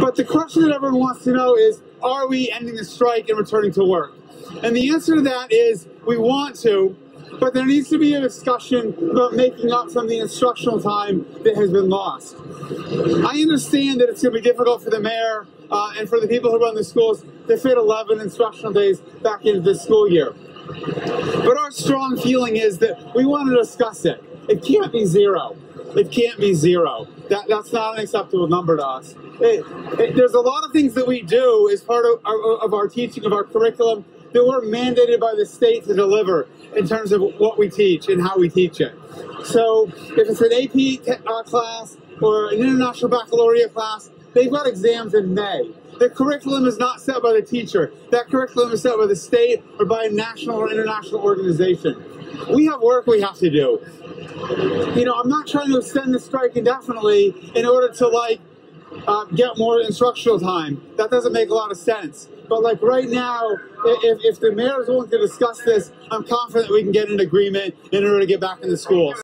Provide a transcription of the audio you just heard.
But the question that everyone wants to know is, are we ending the strike and returning to work? And the answer to that is, we want to, but there needs to be a discussion about making up some of the instructional time that has been lost. I understand that it's going to be difficult for the mayor and for the people who run the schools to fit 11 instructional days back into this school year. But our strong feeling is that we want to discuss it. It can't be zero. It can't be zero. That's not an acceptable number to us. There's a lot of things that we do as part of our teaching, of our curriculum, that we're mandated by the state to deliver in terms of what we teach and how we teach it. So if it's an AP class or an International Baccalaureate class, they've got exams in May. The curriculum is not set by the teacher. That curriculum is set by the state or by a national or international organization. We have work we have to do. You know, I'm not trying to extend the strike indefinitely in order to get more instructional time. That doesn't make a lot of sense. But like right now, if the mayor is willing to discuss this, I'm confident we can get an agreement in order to get back in the schools.